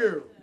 you.